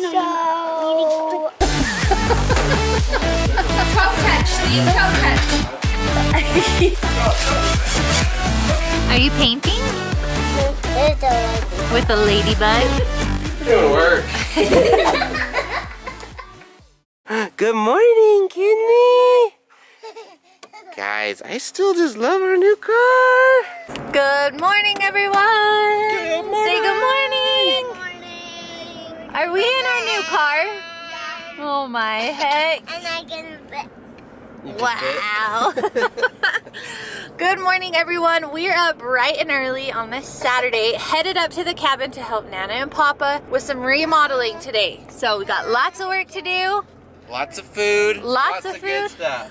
So... Toe touch, Steve, toe touch. Are you painting? With a ladybug? It'll work. Good morning, kidney. Guys, I still just love our new car. Good morning, everyone. Good morning. Say good morning. Are we in our new car? Yeah. Oh my heck. And I can fit. Wow. Good morning, everyone. We're up bright and early on this Saturday, headed up to the cabin to help Nana and Papa with some remodeling today. So we got lots of work to do. Lots of food. Lots of food. Good stuff.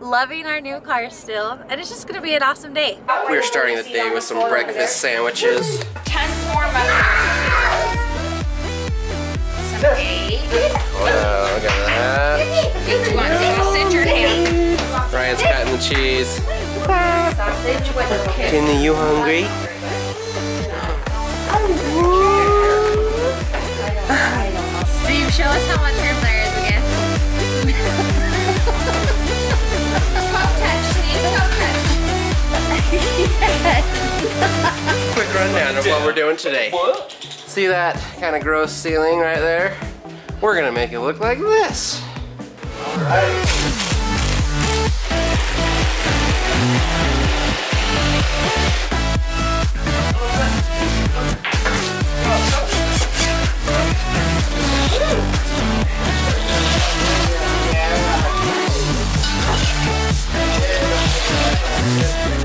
Loving our new car still. And it's just going to be an awesome day. We're starting the day with some breakfast sandwiches. 10 more minutes. Okay. Wow, look at that. Come on, sit your hand. Ryan's cutting the cheese. Kenny, you hungry? Steve, show us how much your flare is again. Come touch, Steve, come touch. Quick rundown of what we're doing today. See that kind of gross ceiling right there? We're gonna make it look like this. All right.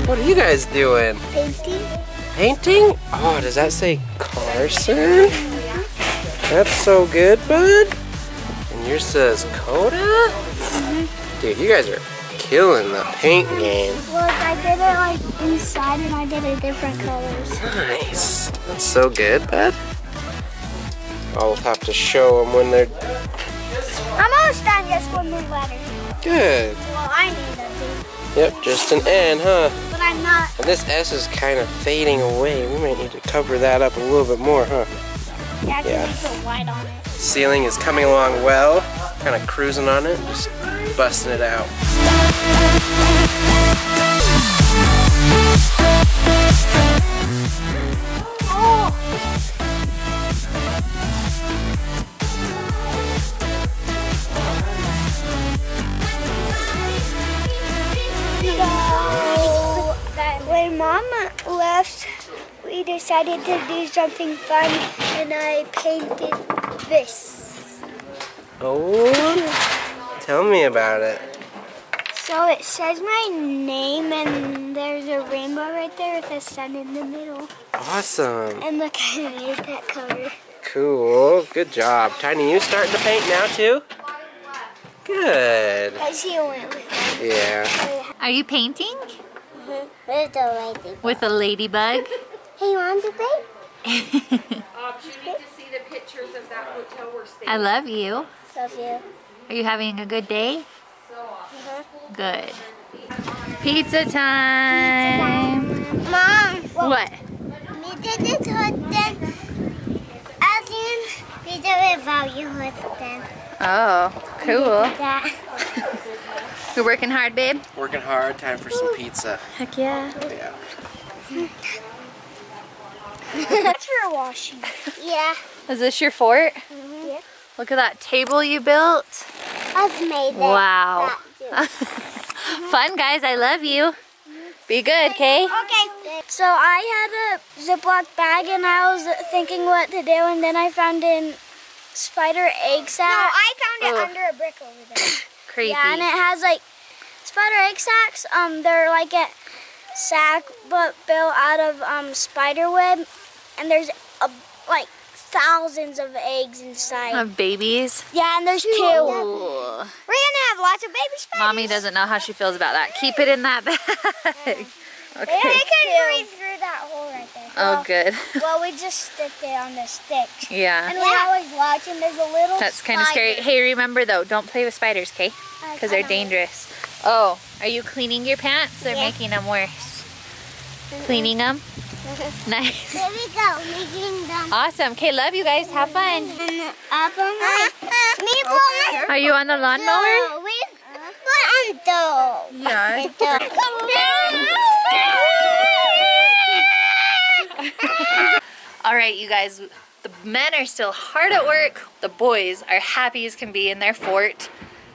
What are you guys doing? Painting. Painting? Oh, does that say Carson? That's so good, bud. And yours says Coda? Mm-hmm. Dude, you guys are killing the paint game. Look, I did it like inside and I did it different colors. Nice. That's so good, bud. I'll have to show them when they're... I'm almost done, just one more letter. Good. Well, I need them too. Yep, just an N, huh? But I'm not. And this S is kind of fading away. We might need to cover that up a little bit more, huh? Yeah, because it's so white on it. Ceiling is coming along well. Kind of cruising on it, just busting it out. Mama left, we decided to do something fun, and I painted this. Oh, tell me about it. So it says my name, and there's a rainbow right there with a sun in the middle. Awesome. And look, I made that color. Cool, good job. Tiny, you starting to paint now too? Good. I see you went with it. Yeah. Are you painting? With a ladybug. With a ladybug? Hey, Mom, the babe? You need to see the pictures of that hotel we're staying. I love you. Love you. Are you having a good day? Mm-hmm. Good. Pizza time. Pizza time. Mom. What? We did this husband. I've seen pizza without your husband. Oh, cool. You're working hard, babe? Working hard, time for some pizza. Heck yeah. Yeah. That's for washing. Yeah. Is this your fort? Mm-hmm. Yeah. Look at that table you built. I've made it. Wow. Fun, guys. I love you. Be good, okay? Okay. So I had a Ziploc bag and I was thinking what to do, and then I found a spider egg sack. No, I found it under a brick over there. Creepy. Yeah, and it has like spider egg sacks. They're like a sack but built out of spider web, and there's like thousands of eggs inside. Of babies? Yeah, and there's two. Ooh. We're gonna have lots of baby spiders. Mommy doesn't know how she feels about that. Keep it in that bag. Okay. Yeah, I can breathe through that hole right there. Oh, good. Well, we just sticked it on the stick. Yeah. And when I was watching, there's a little That's kind of scary. Hey, remember though, don't play with spiders, okay? Because they're dangerous. Oh, are you cleaning your pants or making them worse? Mm-mm. Cleaning them? Nice. There we go, making them. Awesome. Okay, love you guys. Have fun. Are you on the lawnmower? Yeah. Alright, you guys, the men are still hard at work. The boys are happy as can be in their fort.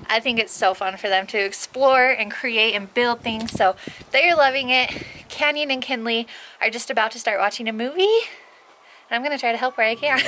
I think it's so fun for them to explore and create and build things, so they're loving it. Canyon and Kinley are just about to start watching a movie, and I'm gonna try to help where I can.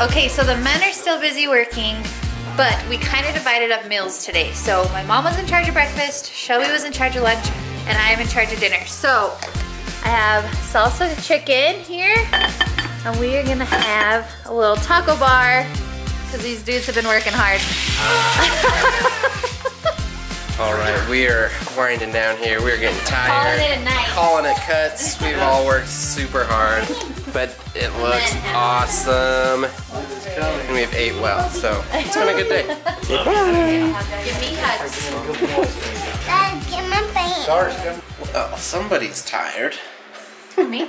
Okay, so the men are still busy working, but we kind of divided up meals today. So my mom was in charge of breakfast, Shelby was in charge of lunch, and I am in charge of dinner. So I have salsa chicken here, and we are gonna have a little taco bar, because these dudes have been working hard. All right, we are winding down here. We're getting tired. Calling it a night. Calling it cuts. We've all worked super hard, but it looks awesome. And we've ate well, so it's been a good day. Bye. Give me hugs. Dad, get my face. Oh, somebody's tired. Me?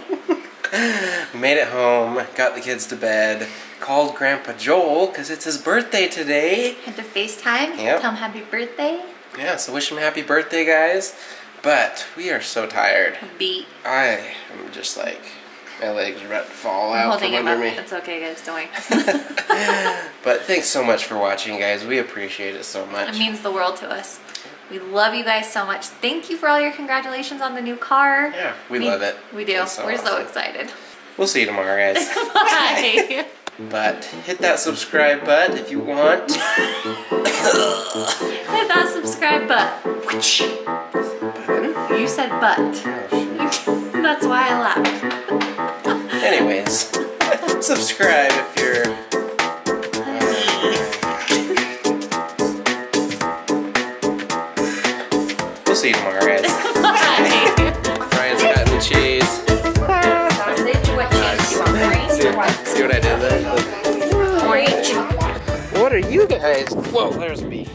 Made it home, got the kids to bed, called Grandpa Joel because it's his birthday today. Had to FaceTime, yep. Tell him happy birthday. Yeah, so wish him happy birthday, guys. But we are so tired. Beat. I am just like, my legs are about to fall out from under me. It's okay, guys, don't worry. But thanks so much for watching, guys. We appreciate it so much. It means the world to us. We love you guys so much. Thank you for all your congratulations on the new car. Yeah, we love it. We do. So we're awesome. So excited. We'll see you tomorrow, guys. Bye. But hit that subscribe button if you want. Hit that subscribe button. You said but. That's why I laughed. Anyways, subscribe if you're... We'll see you tomorrow, guys. Fries, cotton cheese. See what I did there? Orange. What are you guys? Whoa, there's me.